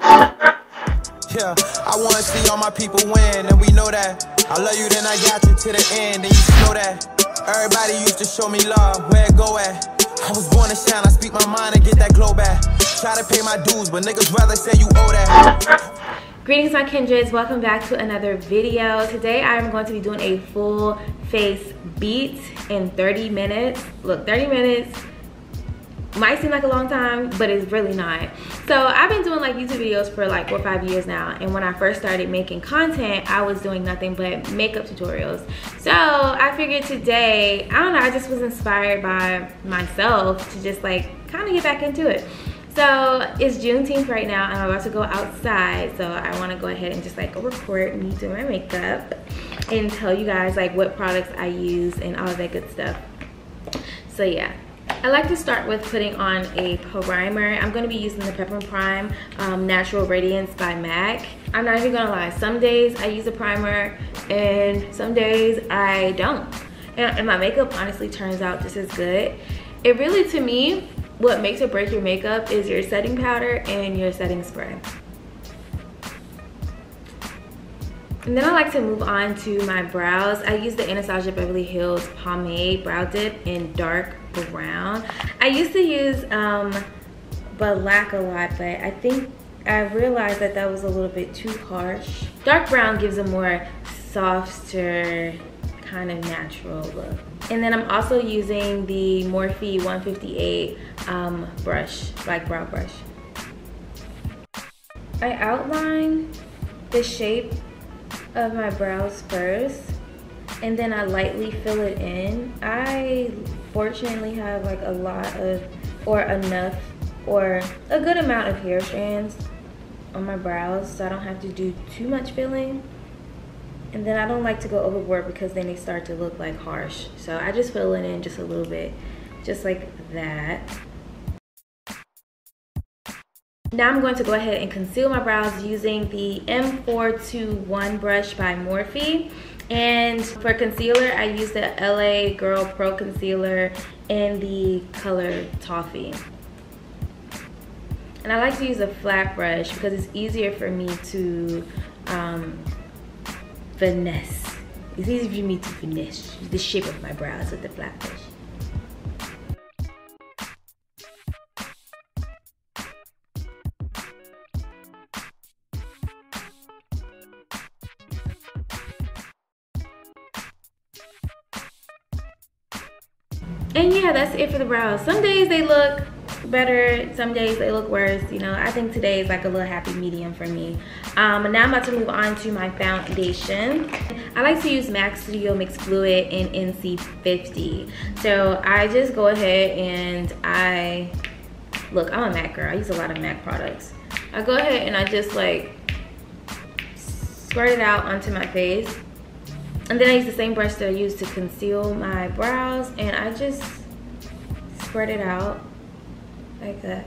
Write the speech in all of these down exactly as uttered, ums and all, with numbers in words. do. Yeah, I want to see all my people win, and we know that. I love you, then I got you to the end, and you should know that. Everybody used to show me love, where it go at? I was born to shine, I speak my mind and get that glow back. Try to pay my dues, but niggas rather say you owe that. Greetings my kindreds, welcome back to another video. Today I am going to be doing a full face beat in thirty minutes. Look, thirty minutes might seem like a long time, but it's really not. So I've been doing like YouTube videos for like four or five years now, and when I first started making content, I was doing nothing but makeup tutorials. So I figured today, I don't know, I just was inspired by myself to just like kind of get back into it. So it's Juneteenth right now, and I'm about to go outside, so I want to go ahead and just like record me doing my makeup and tell you guys like what products I use and all of that good stuff. So yeah, I like to start with putting on a primer. I'm going to be using the Peppermint Prime um, Natural Radiance by MAC. I'm not even going to lie, some days I use a primer and some days I don't. And, and my makeup honestly turns out just as good. It really, to me, what makes or break your makeup is your setting powder and your setting spray. And then I like to move on to my brows. I use the Anastasia Beverly Hills Pomade Brow Dip in dark brown. I used to use um, black a lot, but I think I realized that that was a little bit too harsh. Dark brown gives a more softer, kind of natural look. And then I'm also using the Morphe one fifty-eight um, brush, like brow brush. I outline the shape of my brows first, and then I lightly fill it in. I fortunately have like a lot of, or enough, or a good amount of hair strands on my brows, so I don't have to do too much filling. And then I don't like to go overboard because then they start to look like harsh. So I just fill it in just a little bit, just like that. Now I'm going to go ahead and conceal my brows using the M four twenty-one brush by Morphe. And for concealer, I use the L A Girl Pro Concealer in the color Toffee. And I like to use a flat brush because it's easier for me to, um, finesse. It's easy for me to finesse the shape of my brows with the flat brush. And yeah, that's it for the brows. Some days they look better, some days they look worse. You know, I think today is like a little happy medium for me. Um, and now I'm about to move on to my foundation. I like to use MAC Studio Mix Fluid in N C fifty. So I just go ahead and I, look, I'm a MAC girl. I use a lot of MAC products. I go ahead and I just like squirt it out onto my face. And then I use the same brush that I use to conceal my brows, and I just squirt it out like that.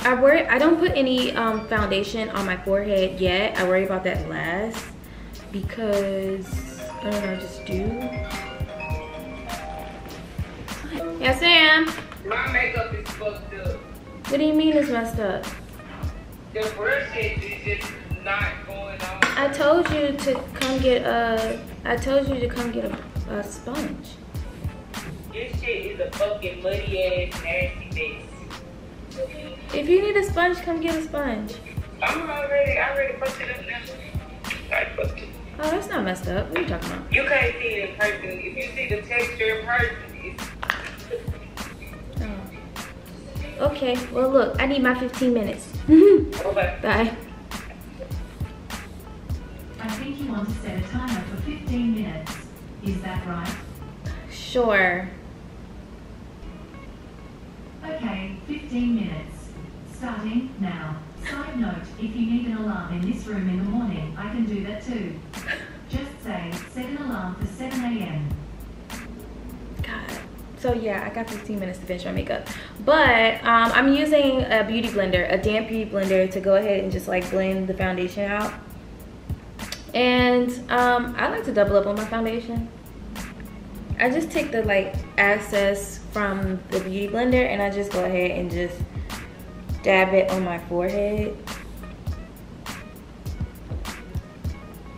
I worry, I don't put any um, foundation on my forehead yet. I worry about that last because I don't know, I just do. Yes, Sam. My makeup is fucked up. What do you mean it's messed up? The brush head is just not going on. I told you to come get a. I told you to come get a. A sponge. This shit is a fucking muddy ass nasty face. If you need a sponge, come get a sponge. I'm already, I already fucked it up now. I fucked it. Oh, that's not messed up. What are you talking about? You can't see it in person. If you see the texture in person, it's. Oh. Okay, well look, I need my fifteen minutes. Okay. Bye. I think he wants to set a timer for fifteen minutes. Is that right? Sure. Okay, fifteen minutes. Starting now. Side note, if you need an alarm in this room in the morning, I can do that too. Just say, set an alarm for seven A M God. So yeah, I got fifteen minutes to finish my makeup. But um, I'm using a beauty blender, a damp beauty blender, to go ahead and just like blend the foundation out. And um, I like to double up on my foundation. I just take the like excess from the beauty blender and I just go ahead and just dab it on my forehead.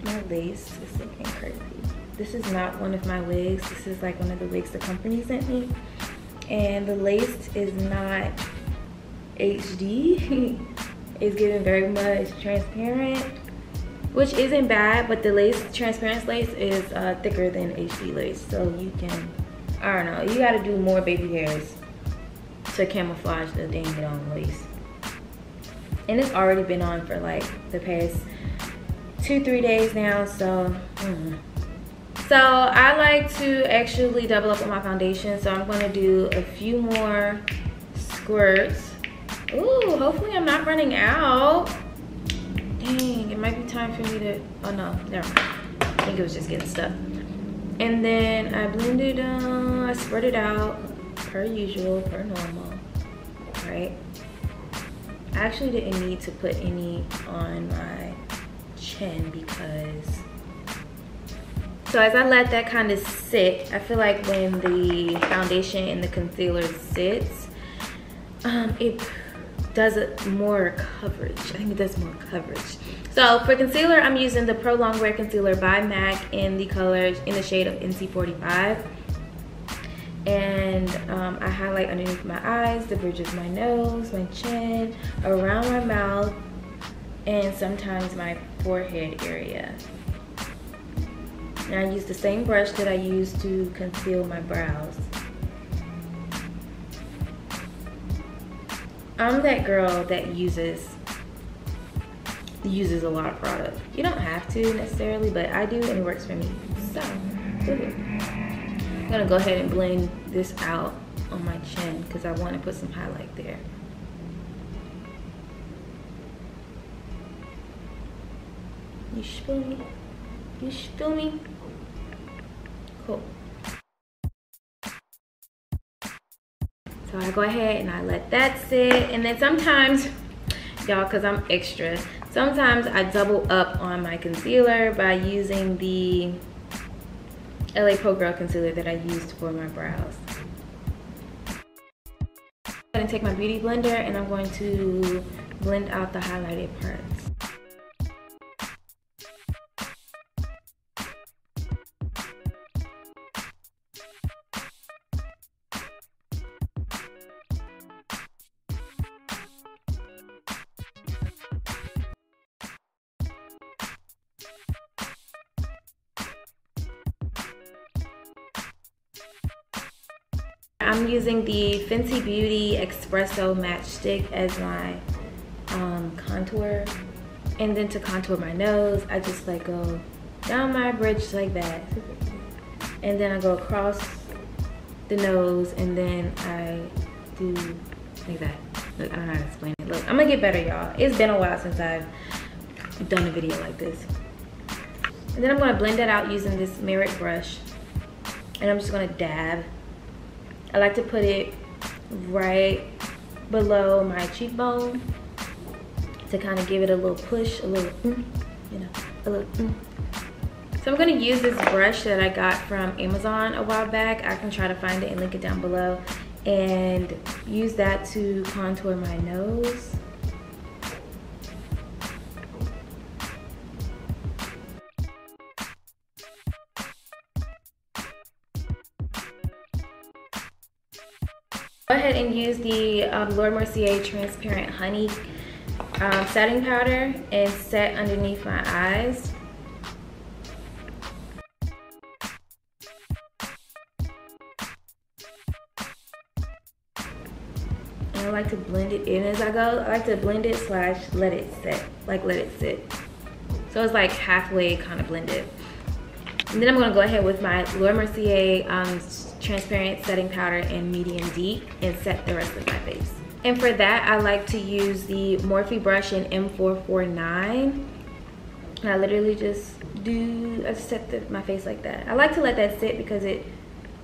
My lace is looking crazy. This is not one of my wigs. This is like one of the wigs the company sent me. And the lace is not H D. It's giving very much transparent, which isn't bad, but the lace, transparent lace is uh, thicker than H D lace. So you can, I don't know, you gotta do more baby hairs to camouflage the dang it on lace. And it's already been on for like the past two, three days now, so. Mm. So I like to actually double up on my foundation, so I'm gonna do a few more squirts. Ooh, hopefully I'm not running out. Dang, it might be time for me to, oh no, never mind. I think it was just getting stuck. And then I blended, uh, I spread out per usual, per normal, right? I actually didn't need to put any on my chin because, so as I let that kind of sit, I feel like when the foundation and the concealer sits, um, it does it more coverage. I think it does more coverage. So for concealer, I'm using the Pro Longwear Concealer by MAC in the color, in the shade of N C forty-five. And um, I highlight underneath my eyes, the bridge of my nose, my chin, around my mouth, and sometimes my forehead area. And I use the same brush that I use to conceal my brows. I'm that girl that uses uses a lot of product. You don't have to necessarily, but I do and it works for me. So, I'm gonna go ahead and blend this out on my chin because I want to put some highlight there. You feel me? You feel me? Cool. So I go ahead and I let that sit. And then sometimes, y'all, because I'm extra, sometimes I double up on my concealer by using the L A Girl concealer that I used for my brows. I'm going to take my beauty blender and I'm going to blend out the highlighted parts. I'm using the Fenty Beauty Espresso Matchstick as my um, contour. And then to contour my nose, I just like go down my bridge like that. And then I go across the nose and then I do like that. Look, I don't know how to explain it. Look, I'm gonna get better, y'all. It's been a while since I've done a video like this. And then I'm gonna blend that out using this Merit brush. And I'm just gonna dab. I like to put it right below my cheekbone to kind of give it a little push, a little, mm, you know, a little. Mm. So I'm going to use this brush that I got from Amazon a while back. I can try to find it and link it down below. And use that to contour my nose. Go ahead and use the um, Laura Mercier Transparent Honey um, setting powder and set underneath my eyes. And I like to blend it in as I go. I like to blend it slash let it set, like let it sit. So it's like halfway kind of blended. And then I'm gonna go ahead with my Laura Mercier um, transparent setting powder in medium deep and set the rest of my face. And for that, I like to use the Morphe brush in M four forty-nine. And I literally just do, I set the, my face like that. I like to let that sit because it,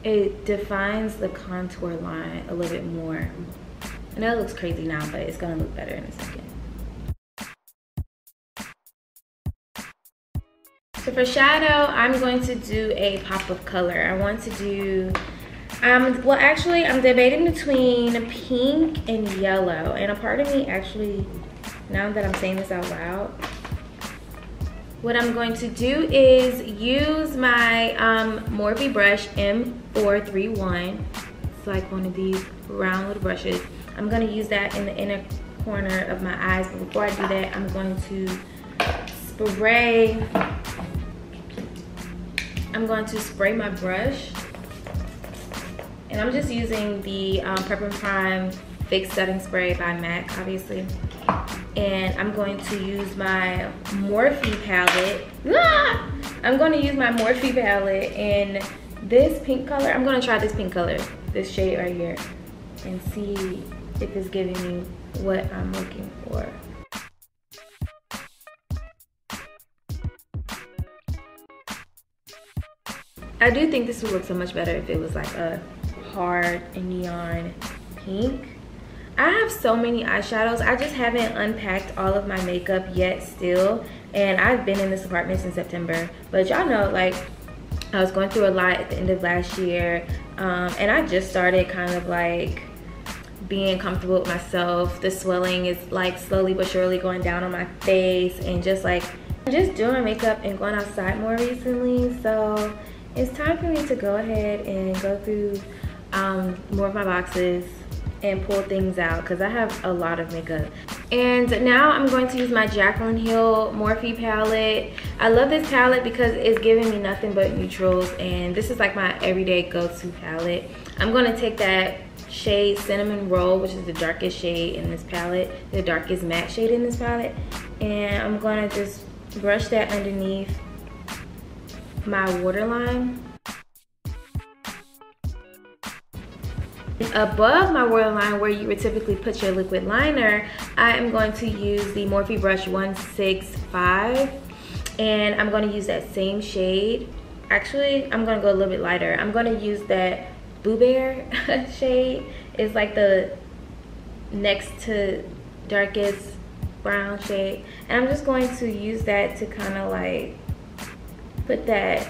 it defines the contour line a little bit more. I know it looks crazy now, but it's gonna look better in a second. for shadow, I'm going to do a pop of color. I want to do, um, well actually I'm debating between pink and yellow, and a part of me actually, now that I'm saying this out loud, what I'm going to do is use my um, Morphe brush M four three one. It's like one of these round little brushes. I'm gonna use that in the inner corner of my eyes, but before I do that, I'm going to spray, I'm going to spray my brush. And I'm just using the um, Prep and Prime Fix Setting Spray by MAC, obviously. And I'm going to use my Morphe palette. Ah! I'm going to use my Morphe palette in this pink color. I'm going to try this pink color, this shade right here, and see if it's giving me what I'm looking for. I do think this would look so much better if it was like a hard neon pink. I have so many eyeshadows. I just haven't unpacked all of my makeup yet still. And I've been in this apartment since September. But y'all know, like, I was going through a lot at the end of last year. Um, and I just started kind of like being comfortable with myself. The swelling is like slowly but surely going down on my face. And just like, I'm just doing my makeup and going outside more recently. So it's time for me to go ahead and go through um, more of my boxes and pull things out, because I have a lot of makeup. And now I'm going to use my Jaclyn Hill Morphe palette. I love this palette because it's giving me nothing but neutrals, and this is like my everyday go-to palette. I'm gonna take that shade Cinnamon Roll, which is the darkest shade in this palette, the darkest matte shade in this palette, and I'm gonna just brush that underneath my waterline. Above my waterline, where you would typically put your liquid liner, I am going to use the Morphe brush one six five, and I'm going to use that same shade. Actually, I'm going to go a little bit lighter. I'm going to use that Boo Bear shade. It's like the next to darkest brown shade, and I'm just going to use that to kind of like put that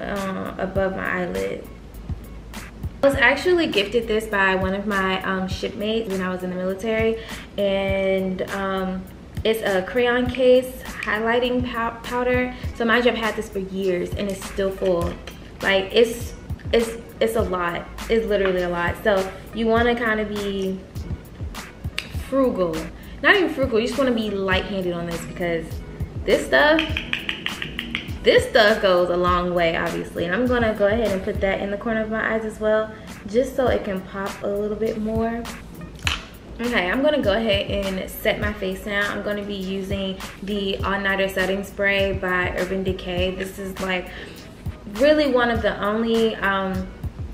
uh, above my eyelid. I was actually gifted this by one of my um, shipmates when I was in the military, and um, it's a crayon case highlighting powder. So mind you, I've had this for years and it's still full. Like it's it's it's a lot. It's literally a lot. So you want to kind of be frugal, not even frugal. You just want to be light-handed on this, because this stuff, this stuff goes a long way, obviously. And I'm gonna go ahead and put that in the corner of my eyes as well, just so it can pop a little bit more. Okay, I'm gonna go ahead and set my face now. I'm gonna be using the All Nighter Setting Spray by Urban Decay. This is like really one of the only um,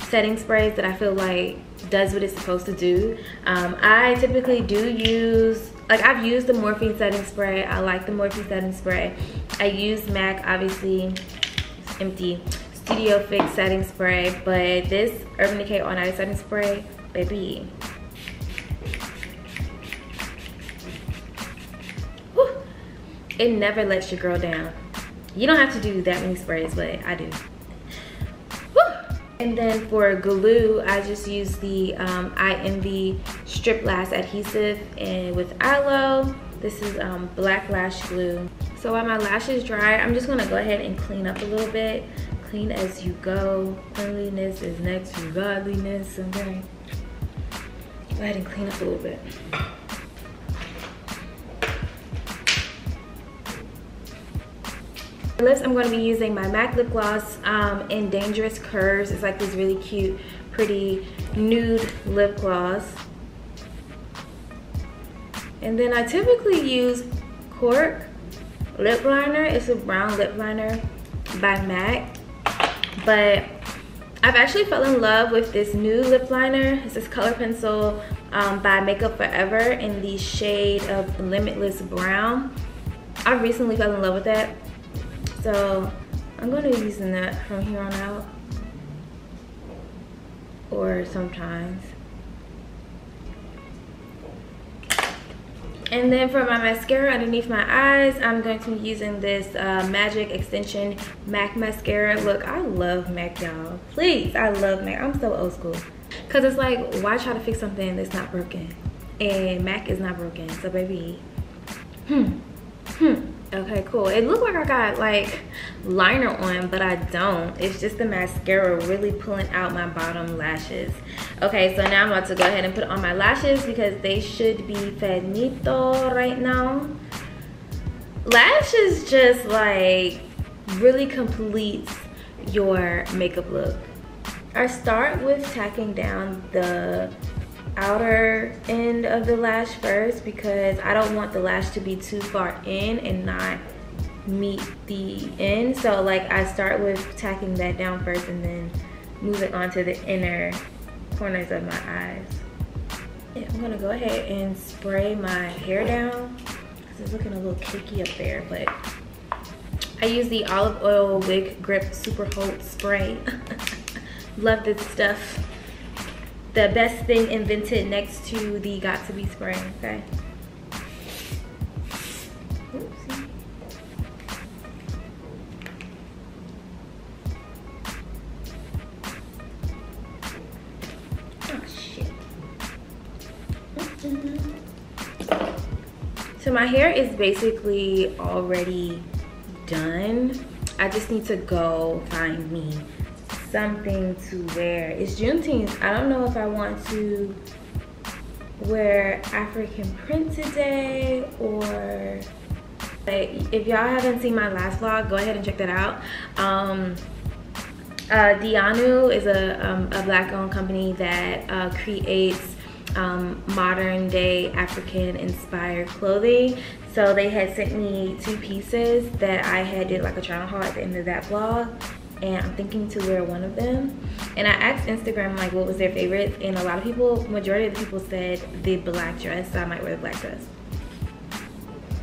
setting sprays that I feel like does what it's supposed to do. Um, I typically do use, like I've used the Morphe setting spray. I like the Morphe setting spray. I use MAC, obviously, empty Studio Fix setting spray, but this Urban Decay All Night Setting Spray, baby. Woo. It never lets your girl down. You don't have to do that many sprays, but I do. Woo. And then for glue, I just use the um, I Envy Strip Last Adhesive, and with Aloe. This is um, black lash glue. So while my lash is dry, I'm just gonna go ahead and clean up a little bit. Clean as you go. Cleanliness is next to godliness, okay? Go ahead and clean up a little bit. For lips, I'm gonna be using my MAC Lip Gloss um, in Dangerous Curves. It's like this really cute, pretty nude lip gloss. And then I typically use Cork lip liner. It's a brown lip liner by MAC, but I've actually fell in love with this new lip liner. It's this color pencil um, by Makeup Forever in the shade of Limitless Brown. I recently fell in love with that, so I'm going to be using that from here on out, or sometimes. And then for my mascara underneath my eyes, I'm going to be using this uh, Magic Extension MAC mascara. Look, I love MAC, y'all. Please, I love MAC. I'm so old school. Because it's like, why try to fix something that's not broken? And MAC is not broken. So, baby. Hmm. Hmm. Okay, cool. It looked like I got like liner on, but I don't. It's just the mascara really pulling out my bottom lashes. Okay, so now I'm about to go ahead and put on my lashes because they should be finito right now. Lashes just like really completes your makeup look. I start with tacking down the outer end of the lash first because I don't want the lash to be too far in and not meet the end. So like I start with tacking that down first and then moving on to the inner corners of my eyes. Yeah, I'm gonna go ahead and spray my hair down because it's looking a little cakey up there, but I use the olive oil wig grip super hold spray. Love this stuff. The best thing invented next to the got to be spray, okay? Oopsie. Oh, shit. Mm-hmm. So my hair is basically already done. I just need to go find me something to wear. It's Juneteenth. I don't know if I want to wear African print today or like, if y'all haven't seen my last vlog, go ahead and check that out. Um, uh, D'Iyanu is a, um, a black owned company that uh, creates um, modern day African inspired clothing. So they had sent me two pieces that I had did like a try on haul at the end of that vlog. And I'm thinking to wear one of them. And I asked Instagram like what was their favorite, and a lot of people, majority of the people said the black dress, so I might wear the black dress.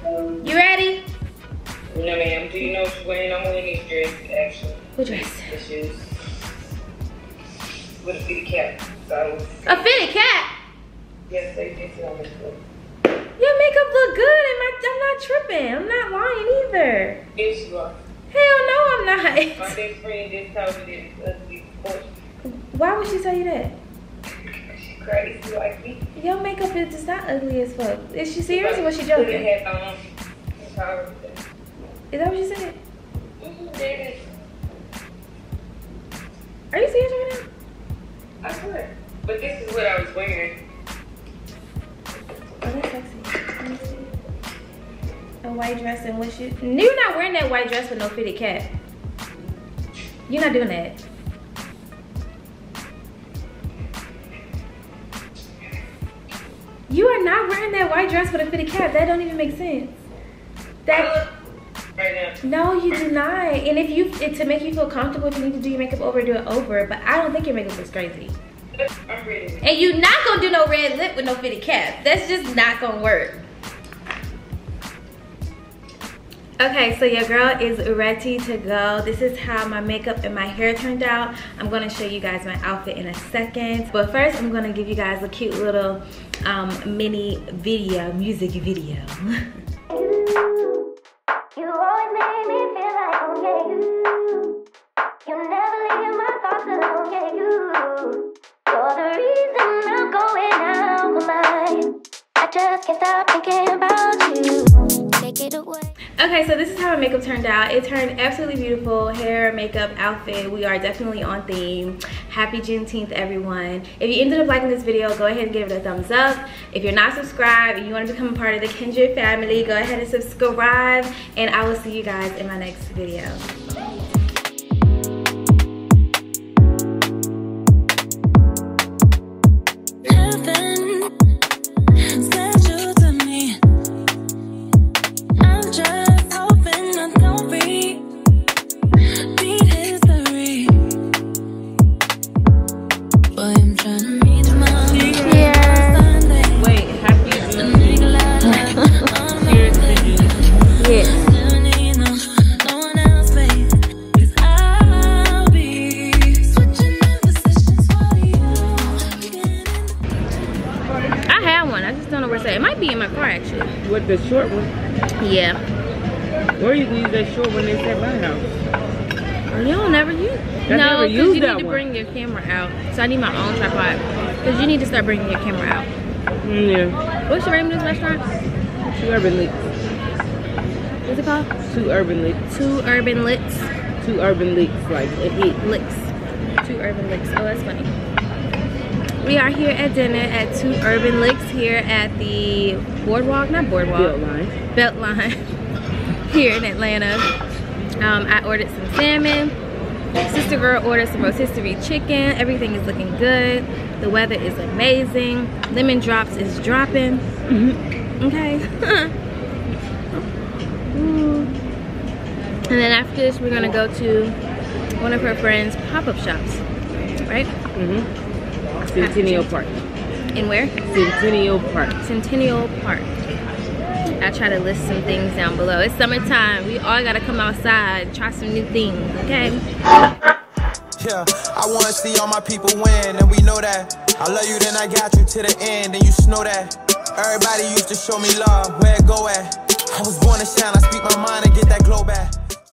You ready? No ma'am, do you know what you're wearing? I'm wearing this dress actually. What dress? This is with a fitted cap. So a fitted cap? Yes, they did sit on this floor. Your makeup look good and my, I'm not tripping. I'm not lying either. Yes, you are. Hell no, I'm not. My best friend just told me this ugly portion. Why would she tell you that? She crazy like me. Your makeup is just not ugly as fuck. Is she serious or was she joking? Is that what she said? Mm-hmm. Are you serious right now? I swear. But this is what I was wearing. Oh, that's sexy. A white dress and what you? You're not wearing that white dress with no fitted cap. You're not doing that. You are not wearing that white dress with a fitted cap. That don't even make sense. That right now. No, you do not. And if you it, to make you feel comfortable, if you need to do your makeup over, do it over. But I don't think your makeup looks crazy. I'm ready. And you're not gonna do no red lip with no fitted cap. That's just not gonna work. Okay, so your girl is ready to go. This is how my makeup and my hair turned out. I'm gonna show you guys my outfit in a second. But first, I'm gonna give you guys a cute little um, mini video, music video. You always make me feel like, oh yeah, you. You never leave my thoughts alone, yeah, you. You're the reason I'm going out of my mind. I just can't stop thinking about you. Okay, so this is how my makeup turned out. It turned absolutely beautiful. Hair, makeup, outfit. We are definitely on theme. Happy Juneteenth, everyone. If you ended up liking this video, go ahead and give it a thumbs up. If you're not subscribed and you want to become a part of the Kindred family, go ahead and subscribe. And I will see you guys in my next video. Yes. be in my car actually. What, the short one? Yeah. Or you can use that short one that's at my house. You don't never use it. No, because you need to one. bring your camera out. So I need my own tripod. Because you need to start bringing your camera out. Mm, yeah. What's your name of this restaurant? Two Urban Licks. What's it called? Two Urban Licks. Two Urban Licks. Two Urban Licks, like a hit. Licks. Two Urban Licks. Oh, that's funny. We are here at dinner at Two Urban Licks here at the boardwalk, not boardwalk, Beltline, Beltline here in Atlanta. Um, I ordered some salmon. Sister girl ordered some roast history chicken. Everything is looking good. The weather is amazing. Lemon drops is dropping. Mm-hmm. Okay. And then after this, we're gonna go to one of her friend's pop-up shops, right? Mm-hmm. Centennial Park. And where? Centennial Park. Centennial Park. I try to list some things down below. It's summertime. We all gotta come outside, try some new things, okay? Yeah, I wanna see all my people win, and we know that. I love you, then I got you to the end, and you know that. Everybody used to show me love, where it go at? I was born to shine, I speak my mind and get that glow back.